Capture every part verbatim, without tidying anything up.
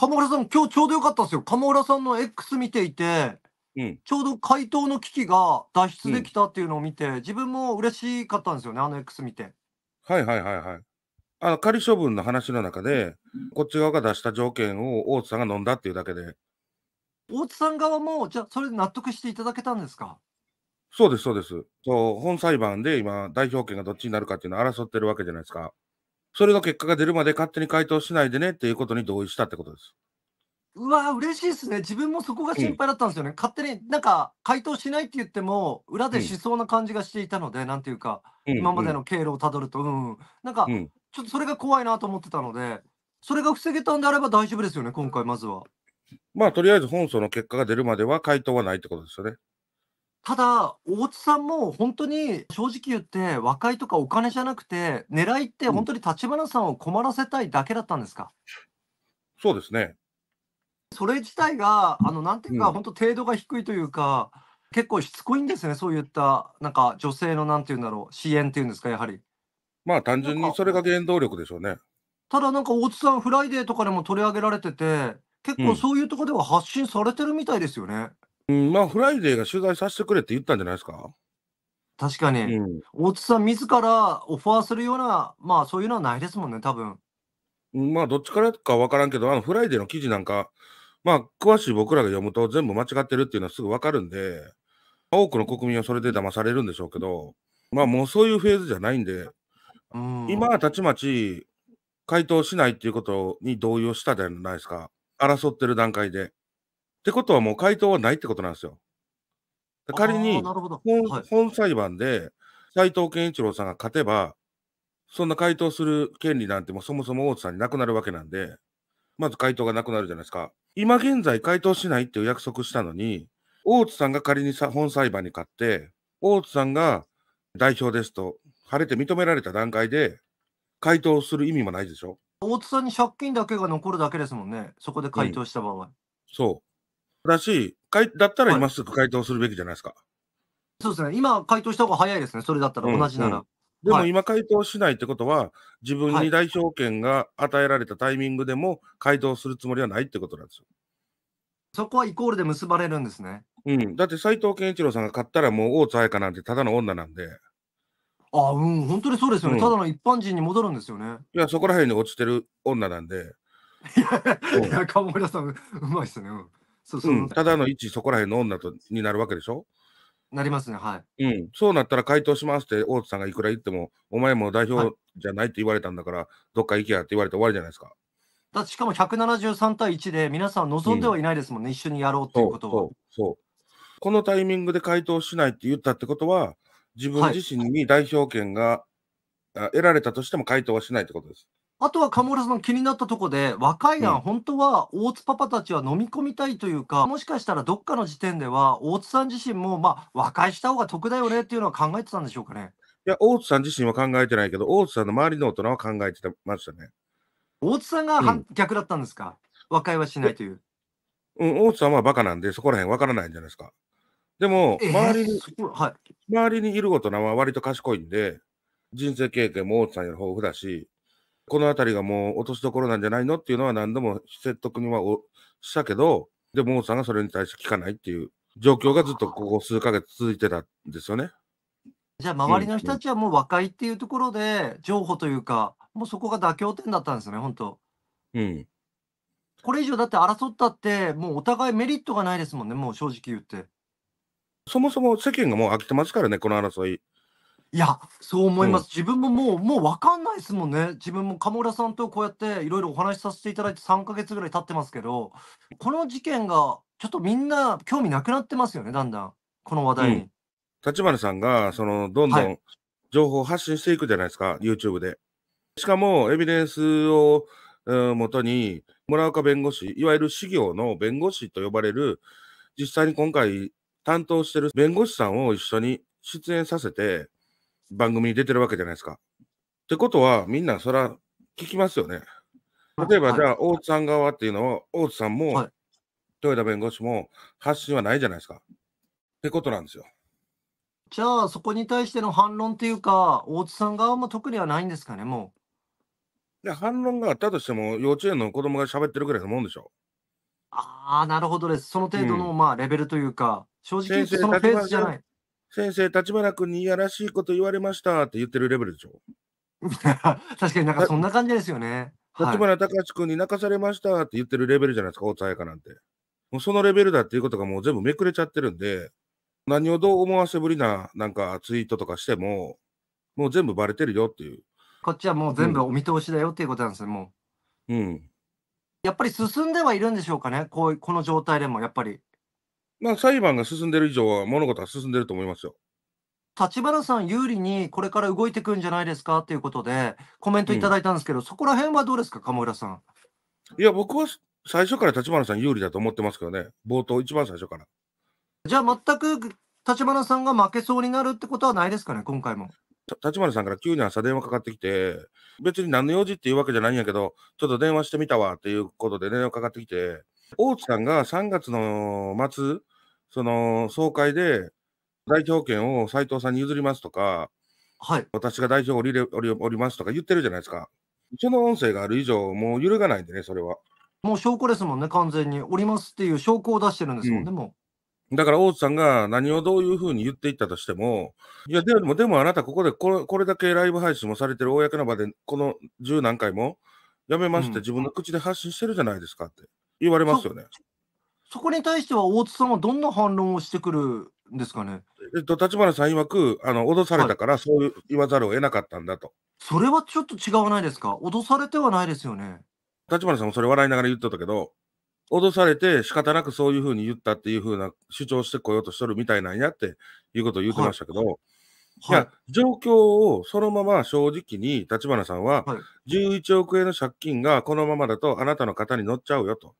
鴨浦さん、今日ちょうどよかったですよ。鴨浦さんの エックス 見ていて、うん、ちょうど回答の危機が脱出できたっていうのを見て、自分も嬉しかったんですよね、あの エックス 見て。はいはいはいはい。あの仮処分の話の中で、こっち側が出した条件を大津さんが飲んだっていうだけで。大津さん側も、じゃあ、それで納得していただけたんですか？そうです、そうです。そう、本裁判で今、代表権がどっちになるかっていうのを争ってるわけじゃないですか。それの結果が出るまで勝手に回答しないでねっていうことに同意したってことです。うわー、嬉しいですね。自分もそこが心配だったんですよね。うん、勝手になんか回答しないって言っても裏でしそうな感じがしていたので、うん、なんていうか、うん、今までの経路をたどると、うん、なんか、うん、ちょっとそれが怖いなと思ってたので、それが防げたんであれば大丈夫ですよね、今回まずは。まあとりあえず本訴の結果が出るまでは回答はないってことですよね。ただ大津さんも本当に正直言って和解とかお金じゃなくて狙いって本当に立花さんを困らせたいだけだったんですか？うん、そうですね。それ自体があのなんていうか、うん、本当程度が低いというか結構しつこいんですね、そういったなんか女性のなんていうんだろう、支援っていうんですか、やはり。まあ単純にそれが原動力でしょうね。ただなんか大津さんフライデーとかでも取り上げられてて結構そういうところでは発信されてるみたいですよね。うんうん、まあフライデーが取材させてくれって言ったんじゃないですか。確かに、うん、大津さん自らオファーするような、まあそういうのはないですもんね、多分。まあどっちからか分からんけど、あのフライデーの記事なんか、まあ詳しい僕らが読むと全部間違ってるっていうのはすぐ分かるんで、多くの国民はそれで騙されるんでしょうけど、まあもうそういうフェーズじゃないんで、うん、今はたちまち回答しないっていうことに同意をしたじゃないですか、争ってる段階で。ってことはもう回答はないってことなんですよ。仮に 本,、はい、本裁判で斉藤健一郎さんが勝てば、そんな回答する権利なんてもそもそも大津さんになくなるわけなんで、まず回答がなくなるじゃないですか。今現在回答しないっていう約束したのに、大津さんが仮にさ本裁判に勝って大津さんが代表ですと晴れて認められた段階で回答する意味もないでしょ。大津さんに借金だけが残るだけですもんね、そこで回答した場合。うん、そうだし、だったら今すぐ回答するべきじゃないですか。はい、そうですね、今回答した方が早いですね、それだったら同じなら。うんうん、でも今回答しないってことは、自分に代表権が与えられたタイミングでも回答するつもりはないってことなんですよ。そこはイコールで結ばれるんですね。うん、だって斉藤健一郎さんが勝ったらもう大津彩香なんてただの女なんで。あ、うん、本当にそうですよね、うん、ただの一般人に戻るんですよね。いや、そこら辺に落ちてる女なんで。いや、鴨浦さん、うまいっすね。うんそうそう、うん、ただの一そこらへんの女とになるわけでしょ。なりますね、はい、うん。そうなったら回答しますって大津さんがいくら言っても、お前も代表じゃないって言われたんだから、はい、どっか行けやって言われて終わりじゃないですか。だしかもひゃくななじゅうさんたいいちで皆さん望んではいないですもんね、うん、一緒にやろうっていうことを。そうそうそう。このタイミングで回答しないって言ったってことは、自分自身に代表権が、はい、得られたとしても回答はしないってことです。あとは鴨浦さんの気になったところで、若い案、うん、本当は大津パパたちは飲み込みたいというか、もしかしたらどっかの時点では、大津さん自身も、まあ、和解した方が得だよねっていうのは考えてたんでしょうかね。いや、大津さん自身は考えてないけど、大津さんの周りの大人は考えてましたね。大津さんが、うん、逆だったんですか、和解はしないという。うん、大津さんはバカなんで、そこらへんわからないんじゃないですか。でも、周りに、はい、周りにいる大人は割と賢いんで、人生経験も大津さんより豊富だし、この辺りがもう落としどころなんじゃないのっていうのは何度も説得にはおしたけど、でも王さんがそれに対して聞かないっていう状況がずっとここ数ヶ月続いてたんですよね。じゃあ周りの人たちはもう和解っていうところで譲歩というか、もうそこが妥協点だったんですね、本当。うん。これ以上だって争ったってもうお互いメリットがないですもんね、もう正直言って。そもそも世間がもう飽きてますからね、この争い。いや、そう思います、うん、自分ももうもう分かんないですもんね。自分も鴨浦さんとこうやっていろいろお話しさせていただいてさんかげつぐらい経ってますけど、この事件がちょっとみんな興味なくなってますよね、だんだんこの話題に。うん、立花さんがそのどんどん情報を発信していくじゃないですか、はい、ユーチューブ で。しかもエビデンスをもとに村岡弁護士、いわゆる私業の弁護士と呼ばれる、実際に今回担当してる弁護士さんを一緒に出演させて番組に出てるわけじゃないですか。ってことは、みんなそら聞きますよね。例えば、じゃあ、大津さん側っていうのは、大津さんも、豊田弁護士も発信はないじゃないですか。ってことなんですよ。じゃあ、そこに対しての反論っていうか、大津さん側も特にはないんですかね、もで、反論があったとしても、幼稚園の子供が喋ってるぐらいのもんでしょ。ああ、なるほどです。その程度の、うん、まあ、レベルというか、正直言ってそのペースじゃない。先生、立花君にいやらしいこと言われましたって言ってるレベルでしょ。確かになんかそんな感じですよね。立花隆君に泣かされましたって言ってるレベルじゃないですか、大津彩香なんて。もうそのレベルだっていうことがもう全部めくれちゃってるんで、何をどう思わせぶりななんかツイートとかしても、もう全部バレてるよっていう。こっちはもう全部お見通しだよっていうことなんですよ、もう。うん。やっぱり進んではいるんでしょうかね、こうこの状態でも、やっぱり。まあ、裁判が進んでる以上は、物事は進んでると思いますよ。立花さん有利にこれから動いていくんじゃないですかということで、コメントいただいたんですけど、うん、そこら辺はどうですか、鴨浦さん。いや、僕は最初から立花さん有利だと思ってますけどね、冒頭、一番最初から。じゃあ、全く立花さんが負けそうになるってことはないですかね、今回も。立花さんから急に朝電話かかってきて、別に何の用事っていうわけじゃないんやけど、ちょっと電話してみたわっていうことで電話かかってきて、大津さんがさんがつの末、その総会で、代表権を斉藤さんに譲りますとか、はい、私が代表を降りれ、降り、降りますとか言ってるじゃないですか。その音声がある以上、もう揺るがないんでね、それは。もう証拠ですもんね、完全に。降りますっていう証拠を出してるんですもんね、うん、もう。だから大津さんが何をどういうふうに言っていったとしても、いや、でも、でもあなた、ここでこれ、これだけライブ配信もされてる公の場で、この十何回も、やめますって自分の口で発信してるじゃないですかって言われますよね。うん、そ、そこに対しては大津さんはどんな反論をしてくるですかね。えっと、立花さん曰く、あの脅されたから、はい、そう言わざるを得なかったんだと。それはちょっと違わないですか。脅されてはないですよね。立花さんもそれ笑いながら言ってたけど、脅されて仕方なくそういうふうに言ったっていうふうな主張してこようとしとるみたいなんやっていうことを言ってましたけど、はい、いや、はい、状況をそのまま正直に立花さんは、はい、じゅういちおく円の借金がこのままだとあなたの方に乗っちゃうよと。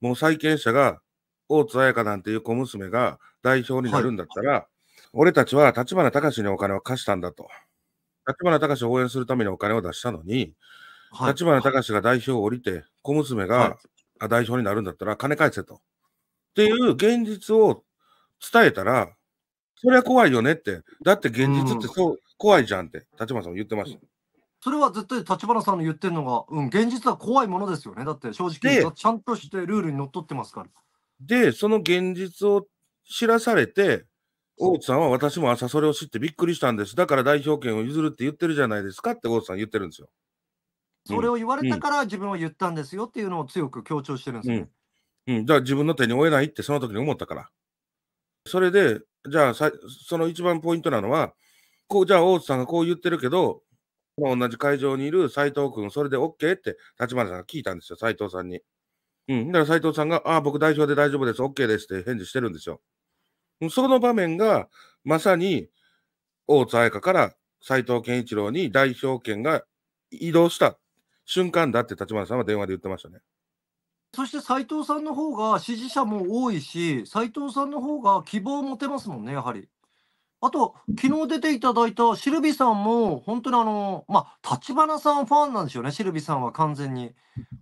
もう債権者が大津彩香なんていう小娘が代表になるんだったら、はい、俺たちは立花隆にお金を貸したんだと。立花隆を応援するためにお金を出したのに、はい、立花隆が代表を降りて、小娘が代表になるんだったら、金返せと。っていう現実を伝えたら、それは怖いよねって、だって現実ってそう怖いじゃんって、立花さんも言ってました。それは絶対立花さんの言ってるのが、うん、現実は怖いものですよね。だって正直、ちゃんとしてルールにのっとってますから。で、その現実を知らされて、大津さんは私も朝それを知ってびっくりしたんです。だから代表権を譲るって言ってるじゃないですかって大津さん言ってるんですよ。それを言われたから自分は言ったんですよっていうのを強く強調してるんですよね。うん。うん。だから自分の手に負えないってその時に思ったから。それで、じゃあさ、その一番ポイントなのは、こう、じゃあ大津さんがこう言ってるけど、同じ会場にいる斉藤君、それで OK って立花さんが聞いたんですよ、斉藤さんに。うん、だから斉藤さんが、ああ、僕代表で大丈夫です、OK ですって返事してるんですよ。その場面が、まさに大津彩香から斉藤健一郎に代表権が移動した瞬間だって、立花さんは電話で言ってましたね。そして斉藤さんの方が支持者も多いし、斉藤さんの方が希望を持てますもんね、やはり。あと、昨日出ていただいたシルビさんも、本当にあの、まあ、立花さんファンなんでしょうね、シルビさんは完全に。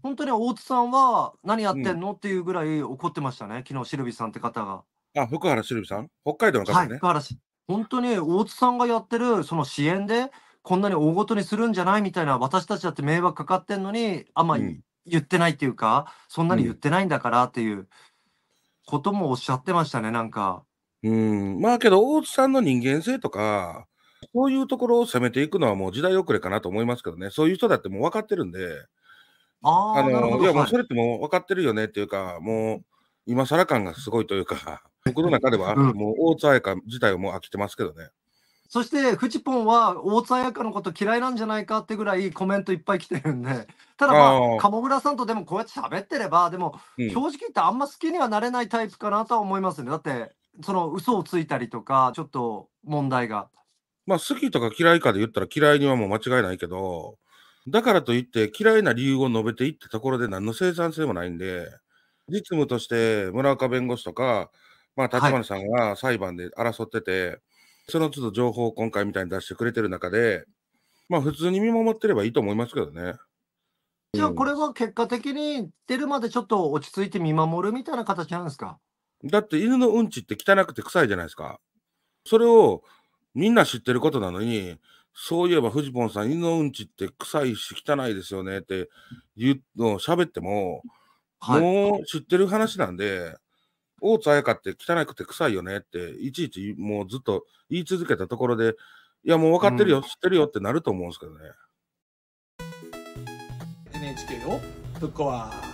本当に大津さんは、何やってんの、うん、っていうぐらい怒ってましたね、昨日シルビさんって方が。あ、福原シルビさん、北海道の方ね。はい、福原し、本当に大津さんがやってる、その支援で、こんなに大ごとにするんじゃないみたいな、私たちだって迷惑かかってんのに、あんまり言ってないっていうか、うん、そんなに言ってないんだからっていうこともおっしゃってましたね、なんか。うん、まあけど、大津さんの人間性とか、そういうところを攻めていくのはもう時代遅れかなと思いますけどね、そういう人だってもう分かってるんで、ああの、いや、もうそれってもう分かってるよねっていうか、もう今更感がすごいというか、僕の中では、もう大津彩香自体はもう飽きてますけどね。そして、フチポンは大津彩香のこと嫌いなんじゃないかってぐらいコメントいっぱい来てるんで、ただ、まあ、鴨村さんとでもこうやって喋ってれば、でも、うん、正直言ってあんま好きにはなれないタイプかなとは思いますね。だってその嘘をついたりとか、ちょっと問題が。まあ、好きとか嫌いかで言ったら、嫌いにはもう間違いないけど、だからといって、嫌いな理由を述べていったところで、何の生産性もないんで、実務として村岡弁護士とか、まあ、立花さんが裁判で争ってて、はい、その都度情報を今回みたいに出してくれてる中で、まあ、普通に見守ってればいいと思いますけどね。じゃあ、これは結果的に出るまでちょっと落ち着いて見守るみたいな形なんですか。だって犬のうんちって汚くて臭いじゃないですか。それをみんな知ってることなのに、そういえばフジポンさん、犬のうんちって臭いし汚いですよねって言うのを喋っても、はい、もう知ってる話なんで、大津彩香って汚くて臭いよねっていちいちもうずっと言い続けたところで、いやもう分かってるよ、うん、知ってるよってなると思うんですけどね。エヌエイチケー をぶっ壊